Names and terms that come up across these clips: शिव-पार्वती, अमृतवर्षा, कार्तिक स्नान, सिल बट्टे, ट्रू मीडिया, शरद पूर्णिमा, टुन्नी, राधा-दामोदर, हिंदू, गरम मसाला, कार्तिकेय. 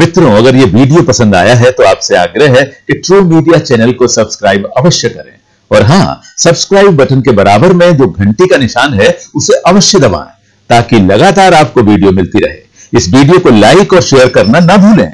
मित्रों, अगर ये वीडियो पसंद आया है तो आपसे आग्रह है कि ट्रू मीडिया चैनल को सब्सक्राइब अवश्य करें और हाँ, सब्सक्राइब बटन के बराबर में जो घंटी का निशान है उसे अवश्य दबाएं ताकि लगातार आपको वीडियो मिलती रहे। इस वीडियो को लाइक और शेयर करना ना भूलें।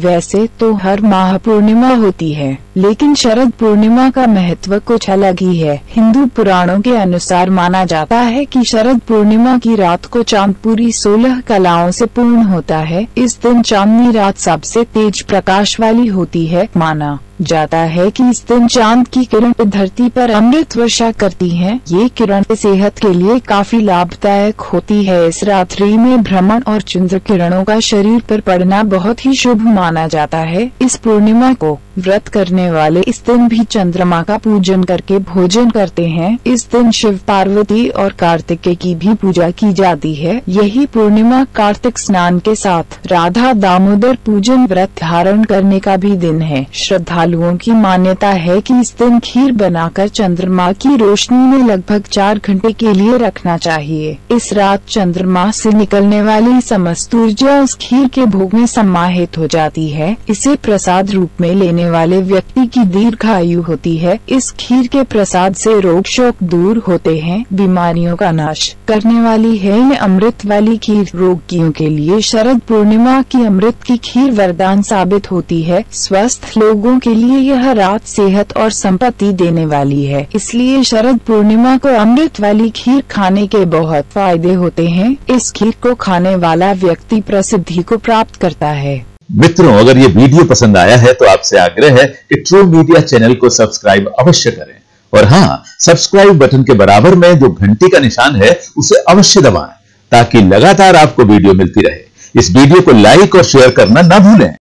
वैसे तो हर माह पूर्णिमा होती है, लेकिन शरद पूर्णिमा का महत्व कुछ अलग ही है। हिंदू पुराणों के अनुसार माना जाता है कि शरद पूर्णिमा की रात को चांद पूरी 16 कलाओं से पूर्ण होता है। इस दिन चांदनी रात सबसे तेज प्रकाश वाली होती है। माना जाता है कि इस दिन चांद की किरण धरती पर अमृतवर्षा करती हैं। ये किरण सेहत के लिए काफी लाभदायक होती है। इस रात्रि में भ्रमण और चंद्र किरणों का शरीर पर पड़ना बहुत ही शुभ माना जाता है। इस पूर्णिमा को व्रत करने वाले इस दिन भी चंद्रमा का पूजन करके भोजन करते हैं। इस दिन शिव, पार्वती और कार्तिकेय की भी पूजा की जाती है। यही पूर्णिमा कार्तिक स्नान के साथ राधा-दामोदर पूजन व्रत धारण करने का भी दिन है। श्रद्धालुओं की मान्यता है कि इस दिन खीर बनाकर चंद्रमा की रोशनी में लगभग 4 घंटे के लिए रखना चाहिए। इस रात चंद्रमा से निकलने वाली समस्त ऊर्जा उस खीर के भोग में समाहित हो जाती है। इसे प्रसाद रूप में लेने वाले व्यक्ति की दीर्घायु होती है। इस खीर के प्रसाद से रोग शोक दूर होते हैं। बीमारियों का नाश करने वाली है ये अमृत वाली खीर। रोगियों के लिए शरद पूर्णिमा की अमृत की खीर वरदान साबित होती है। स्वस्थ लोगों के लिए यह रात सेहत और संपत्ति देने वाली है। इसलिए शरद पूर्णिमा को अमृत वाली खीर खाने के बहुत फायदे होते हैं। इस खीर को खाने वाला व्यक्ति प्रसिद्धि को प्राप्त करता है। मित्रों, अगर ये वीडियो पसंद आया है तो आपसे आग्रह है कि ट्रू मीडिया चैनल को सब्सक्राइब अवश्य करें और हाँ, सब्सक्राइब बटन के बराबर में जो घंटी का निशान है उसे अवश्य दबाएं ताकि लगातार आपको वीडियो मिलती रहे। इस वीडियो को लाइक और शेयर करना ना भूलें।